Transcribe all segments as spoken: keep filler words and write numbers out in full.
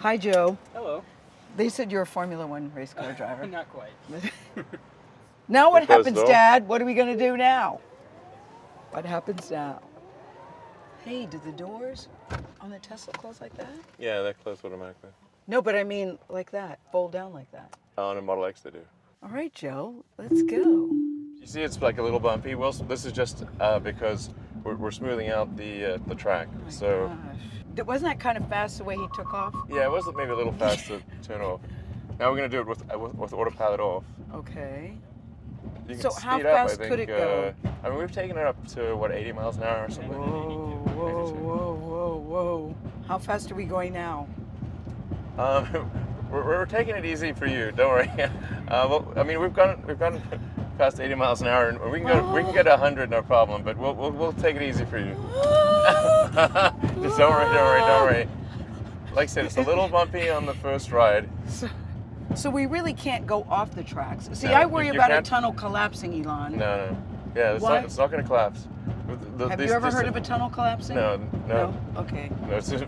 Hi, Joe. Hello. They said you're a Formula One race car driver. Not quite. Now what happens, though? Dad? What are we going to do now? What happens now? Hey, do the doors on the Tesla close like that? Yeah, they close automatically. No, but I mean like that, fold down like that. On a Model X they do. All right, Joe, let's go. You see it's like a little bumpy. Well, this is just uh, because we're, we're smoothing out the uh, the track. Oh my so. Gosh. Wasn't that kind of fast the way he took off? Yeah, it was maybe a little fast to turn off. Now we're going to do it with, with, with autopilot off. Okay. You can so speed how fast up, I think, could it go? Uh, I mean, we've taken it up to, what, eighty miles an hour or something? Whoa, whoa, whoa, whoa, whoa. How fast are we going now? Um, we're, we're taking it easy for you, don't worry. Uh, well, I mean, we've gone, we've gone past eighty miles an hour, and we can go, oh. we can get a hundred, no problem, but we'll, we'll, we'll take it easy for you. Just don't worry, don't worry, don't worry. Like I said, it's a little bumpy on the first ride. So, so we really can't go off the tracks. See, no, I worry you, you about can't... a tunnel collapsing, Elon. No, no. Yeah, it's what? not, it's not going to collapse. The, the, Have these, you ever these, heard of a tunnel collapsing? No, no. No? Okay. No, it's just,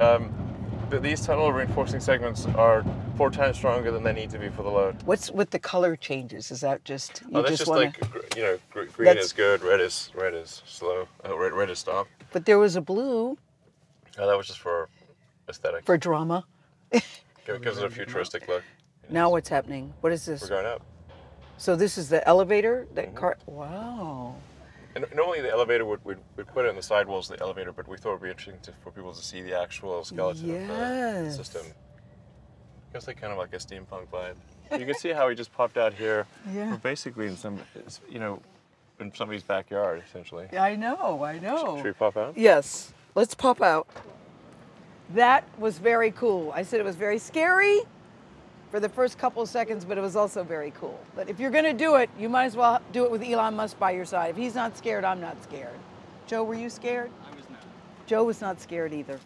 um, these tunnel reinforcing segments are four times stronger than they need to be for the load. What's with the color changes? Is that just, you oh, that's just, just wanna... like, you know, green that's... is good, red is, red is slow, uh, red, red is stop. But there was a blue. Oh, that was just for aesthetic. For drama. It gives it a futuristic look. Now what's happening? What is this? We're going up. So this is the elevator? That mm-hmm. car. Wow. And normally the elevator, would, we'd, we'd put it on the side walls of the elevator, but we thought it would be interesting to, for people to see the actual skeleton yes. of the system. I guess they kind of like a steampunk vibe. You can see how we just popped out here. Yeah. We're basically in some, you know, in somebody's backyard, essentially. I know, I know. Should we pop out? Yes, let's pop out. That was very cool. I said it was very scary for the first couple of seconds, but it was also very cool. But if you're gonna do it, you might as well do it with Elon Musk by your side. If he's not scared, I'm not scared. Joe, were you scared? I was not. Joe was not scared either.